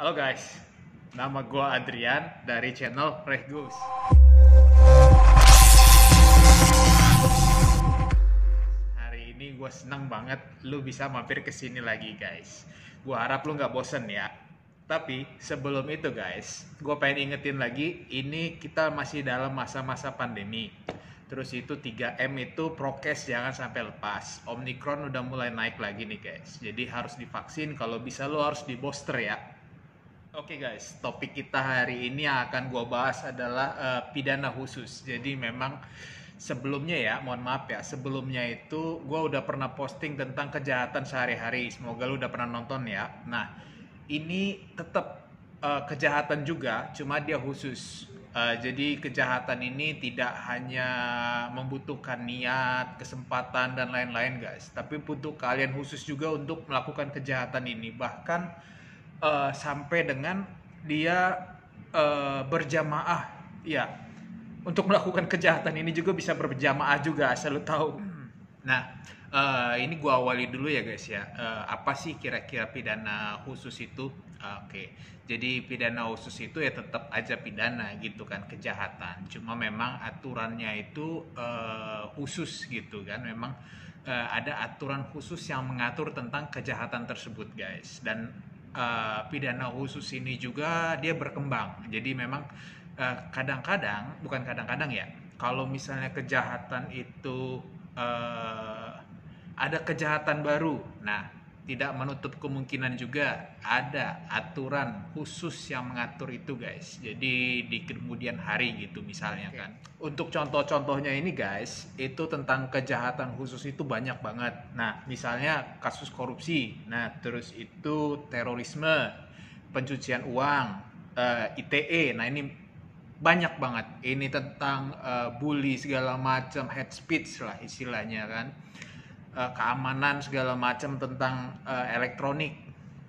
Halo guys, nama gue Adrian dari channel Recht Goes. Hari ini gue senang banget lu bisa mampir kesini lagi guys. Gue harap lu gak bosen ya. Tapi sebelum itu guys, gue pengen ingetin lagi, ini kita masih dalam masa-masa pandemi. Terus itu 3M itu prokes jangan sampai lepas. Omicron udah mulai naik lagi nih guys. Jadi harus divaksin, kalau bisa lu harus di booster ya. Oke guys, topik kita hari ini yang akan gue bahas adalah pidana khusus. Jadi memang sebelumnya ya, mohon maaf ya, sebelumnya itu gue udah pernah posting tentang kejahatan sehari-hari. Semoga lu udah pernah nonton ya. Nah, ini tetap kejahatan juga, cuma dia khusus. Jadi kejahatan ini tidak hanya membutuhkan niat, kesempatan, dan lain-lain guys. Tapi butuh kalian khusus juga untuk melakukan kejahatan ini. Bahkan sampai dengan dia berjamaah ya, untuk melakukan kejahatan ini juga bisa berjamaah juga, asal lu tahu. Nah, ini gua awali dulu ya guys ya, apa sih kira-kira pidana khusus itu? Oke. Jadi pidana khusus itu ya tetap aja pidana gitu kan, kejahatan, cuma memang aturannya itu khusus gitu kan. Memang ada aturan khusus yang mengatur tentang kejahatan tersebut guys. Dan pidana khusus ini juga dia berkembang. Jadi memang bukan kadang-kadang ya, kalau misalnya kejahatan itu ada kejahatan baru, nah tidak menutup kemungkinan juga ada aturan khusus yang mengatur itu guys. Jadi di kemudian hari gitu misalnya. Kan untuk contoh-contohnya ini guys, itu tentang kejahatan khusus itu banyak banget. Nah misalnya kasus korupsi, nah terus itu terorisme, pencucian uang, ITE, nah ini banyak banget. Ini tentang bully segala macam, hate speech lah istilahnya kan, keamanan segala macam, tentang elektronik,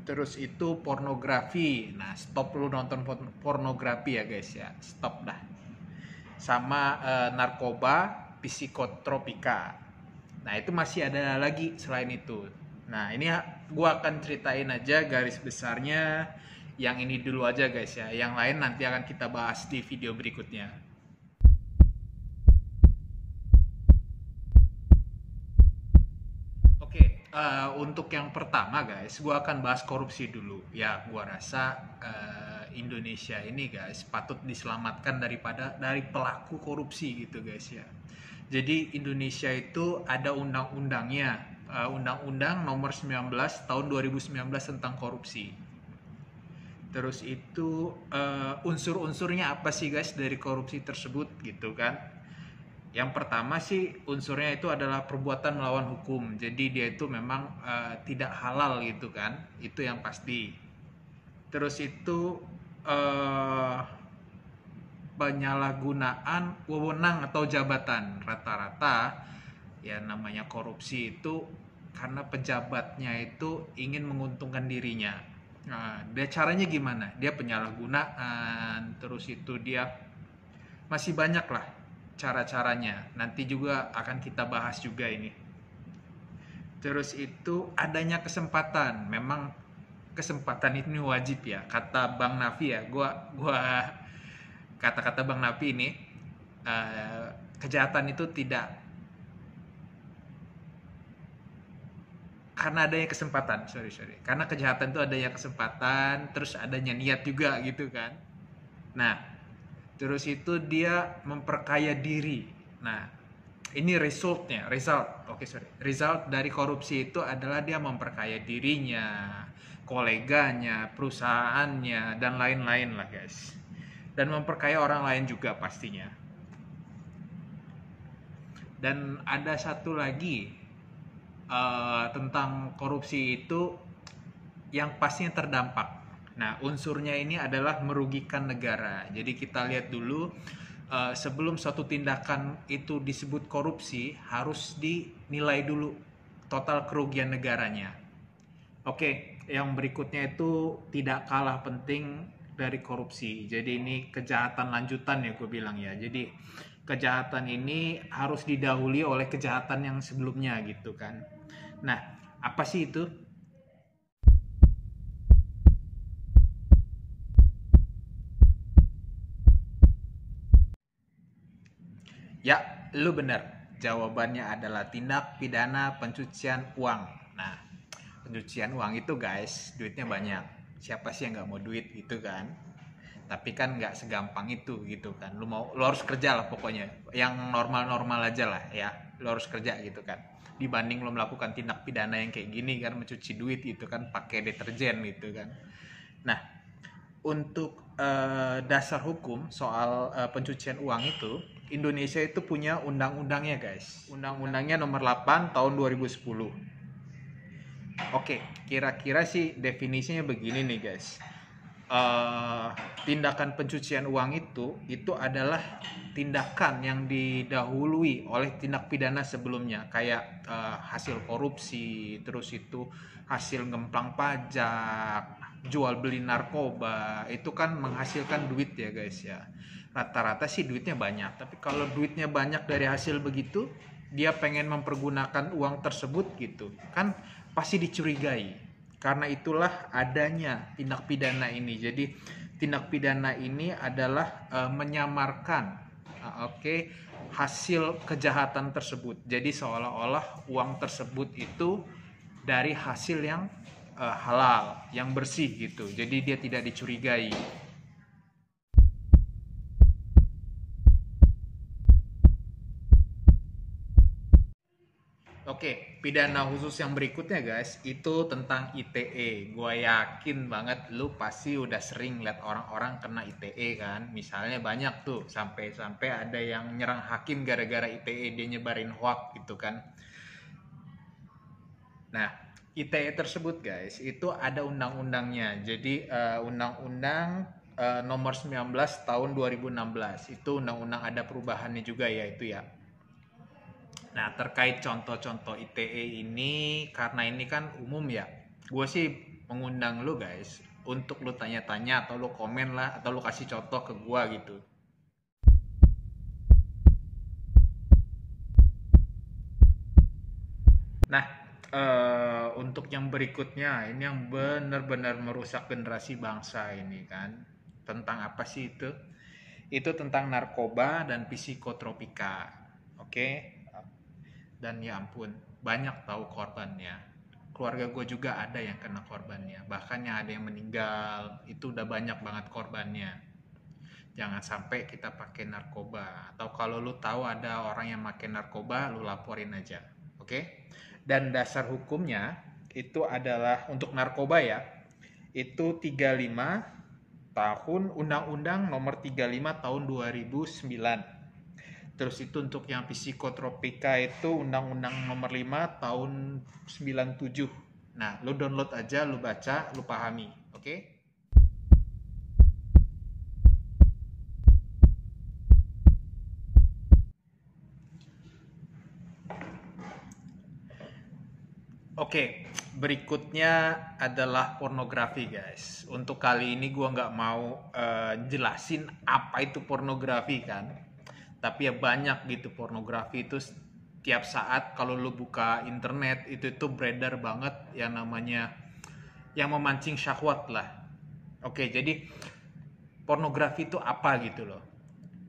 terus itu pornografi. Nah stop lu nonton pornografi ya guys ya, stop dah. Sama narkoba, psikotropika. Nah itu masih ada lagi selain itu. Nah ini gua akan ceritain aja garis besarnya yang ini dulu aja guys ya, yang lain nanti akan kita bahas di video berikutnya. Untuk yang pertama guys, gue akan bahas korupsi dulu. Ya, gue rasa Indonesia ini guys patut diselamatkan dari pelaku korupsi gitu guys ya. Jadi Indonesia itu ada undang-undangnya, Undang-Undang Nomor 19 Tahun 2019 tentang korupsi. Terus itu unsur-unsurnya apa sih guys dari korupsi tersebut gitu kan? Yang pertama sih unsurnya itu adalah perbuatan melawan hukum. Jadi dia itu memang tidak halal gitu kan. Itu yang pasti. Terus itu penyalahgunaan wewenang atau jabatan. Rata-rata ya namanya korupsi itu karena pejabatnya itu ingin menguntungkan dirinya. Nah, dia caranya gimana? Dia penyalahgunaan, terus itu dia masih banyak lah cara-caranya, nanti juga akan kita bahas juga ini. Terus itu adanya kesempatan, memang kesempatan ini wajib ya, kata Bang Nafi ya. Gua kata-kata Bang Nafi ini, kejahatan itu tidak karena adanya kesempatan, sorry, karena kejahatan itu adanya kesempatan, terus adanya niat juga gitu kan. Nah terus itu dia memperkaya diri. Nah, ini result dari korupsi itu adalah dia memperkaya dirinya, koleganya, perusahaannya, dan lain-lain lah guys. Dan memperkaya orang lain juga pastinya. Dan ada satu lagi tentang korupsi itu yang pastinya terdampak. Nah, unsurnya ini adalah merugikan negara. Jadi kita lihat dulu, sebelum suatu tindakan itu disebut korupsi, harus dinilai dulu total kerugian negaranya. Oke, yang berikutnya itu tidak kalah penting dari korupsi. Jadi ini kejahatan lanjutan ya gue bilang ya. Jadi kejahatan ini harus didahului oleh kejahatan yang sebelumnya gitu kan. Nah, apa sih itu? Ya, lu bener. Jawabannya adalah tindak pidana pencucian uang. Nah, pencucian uang itu guys, duitnya banyak. Siapa sih yang nggak mau duit gitu kan? Tapi kan nggak segampang itu gitu kan. Lu harus kerja lah pokoknya. Yang normal-normal aja lah ya. Lu harus kerja gitu kan. Dibanding lu melakukan tindak pidana yang kayak gini kan, mencuci duit gitu kan, pakai deterjen gitu kan. Nah, untuk dasar hukum soal pencucian uang itu, Indonesia itu punya undang-undangnya guys. Undang-undangnya nomor 8 tahun 2010. Oke, kira-kira sih definisinya begini nih guys. Tindakan pencucian uang itu adalah tindakan yang didahului oleh tindak pidana sebelumnya. Kayak hasil korupsi, terus itu hasil ngemplang pajak, jual beli narkoba, itu kan menghasilkan duit ya guys ya. Rata-rata sih duitnya banyak, tapi kalau duitnya banyak dari hasil begitu, dia pengen mempergunakan uang tersebut gitu kan, pasti dicurigai. Karena itulah adanya tindak pidana ini. Jadi tindak pidana ini adalah menyamarkan hasil kejahatan tersebut. Jadi seolah-olah uang tersebut itu dari hasil yang halal, yang bersih gitu. Jadi dia tidak dicurigai. Oke, pidana khusus yang berikutnya guys, itu tentang ITE. Gua yakin banget lu pasti udah sering lihat orang-orang kena ITE kan. Misalnya banyak tuh, sampai ada yang nyerang hakim gara-gara ITE, dia nyebarin hoax gitu kan. Nah, ITE tersebut guys, itu ada undang-undangnya. Jadi undang-undang nomor 19 tahun 2016. Itu undang-undang ada perubahannya juga ya itu ya. Nah, terkait contoh-contoh ITE ini, karena ini kan umum ya, gue sih mengundang lu guys untuk lu tanya-tanya, atau lu komen lah, atau lu kasih contoh ke gue gitu. Nah, untuk yang berikutnya, ini yang benar-benar merusak generasi bangsa ini kan. Tentang apa sih itu? Itu tentang narkoba dan psikotropika. Oke? Dan ya ampun, banyak tahu korbannya. Keluarga gue juga ada yang kena korbannya. Bahkan yang ada yang meninggal, itu udah banyak banget korbannya. Jangan sampai kita pakai narkoba. Atau kalau lu tahu ada orang yang pakai narkoba, lu laporin aja. Oke? Dan dasar hukumnya itu adalah untuk narkoba ya, itu 35 tahun Undang-Undang nomor 35 tahun 2009. Terus itu untuk yang psikotropika itu Undang-Undang nomor 5 tahun 97. Nah, lu download aja, lu baca, lu pahami, oke? Oke, berikutnya adalah pornografi guys. Untuk kali ini gue nggak mau jelasin apa itu pornografi kan. Tapi ya banyak gitu pornografi itu, tiap saat kalau lu buka internet itu beredar banget yang namanya, yang memancing syahwat lah. Oke, jadi pornografi itu apa gitu loh.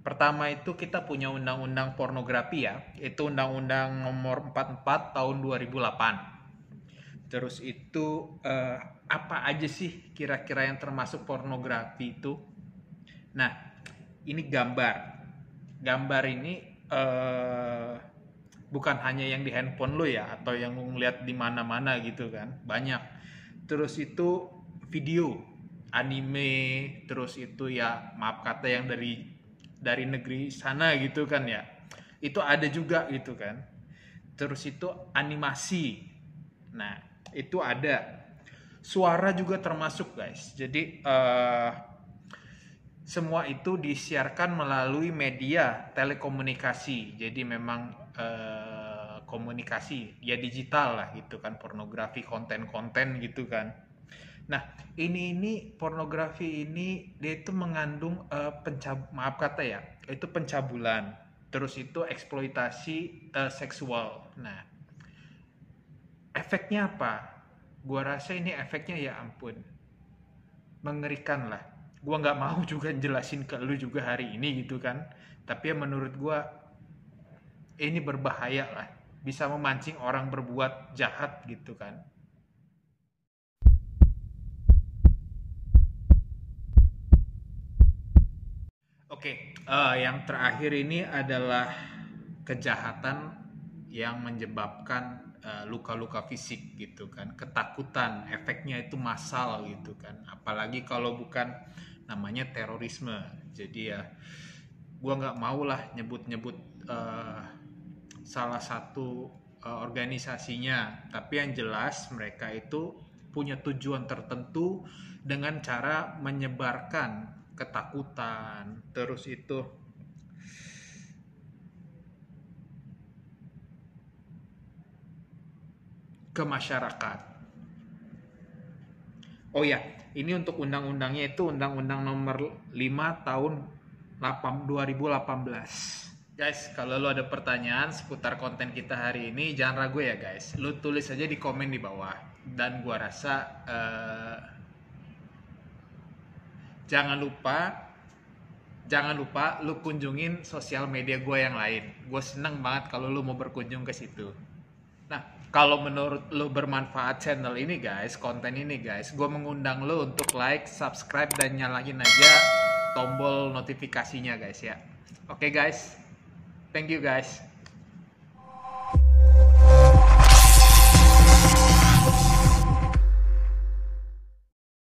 Pertama itu kita punya undang-undang pornografi ya, itu undang-undang nomor 44 tahun 2008. Terus itu apa aja sih kira-kira yang termasuk pornografi itu? Nah, ini gambar ini bukan hanya yang di handphone lo ya, atau yang ngeliat di mana-mana gitu kan, banyak. Terus itu video, anime, terus itu ya maaf kata yang dari negeri sana gitu kan ya, itu ada juga gitu kan. Terus itu animasi, nah itu ada. Suara juga termasuk guys. Jadi semua itu disiarkan melalui media telekomunikasi. Jadi memang komunikasi ya digital lah gitu kan, pornografi, konten-konten gitu kan. Nah, ini pornografi ini dia itu mengandung pencabulan. Terus itu eksploitasi seksual. Nah, efeknya apa? Gua rasa ini efeknya ya ampun, mengerikan lah. Gua nggak mau juga jelasin ke lu juga hari ini gitu kan. Tapi ya menurut gua ini berbahaya lah, bisa memancing orang berbuat jahat gitu kan. Oke, yang terakhir ini adalah kejahatan yang menyebabkan luka-luka fisik gitu kan, ketakutan, efeknya itu massal gitu kan, apalagi kalau bukan namanya terorisme. Jadi ya, gue nggak mau lah nyebut-nyebut salah satu organisasinya, tapi yang jelas mereka itu punya tujuan tertentu dengan cara menyebarkan ketakutan, terus itu ke masyarakat. Oh ya, ini untuk undang-undangnya itu Undang-Undang Nomor 5 tahun 2018. Guys, kalau lo ada pertanyaan seputar konten kita hari ini, jangan ragu ya guys. Lo tulis aja di komen di bawah, dan gua rasa jangan lupa lu kunjungin sosial media gue yang lain. Gue seneng banget kalau lu mau berkunjung ke situ. Nah, kalau menurut lu bermanfaat channel ini guys, konten ini guys, gue mengundang lu untuk like, subscribe, dan nyalain aja tombol notifikasinya guys ya. Oke guys, thank you guys.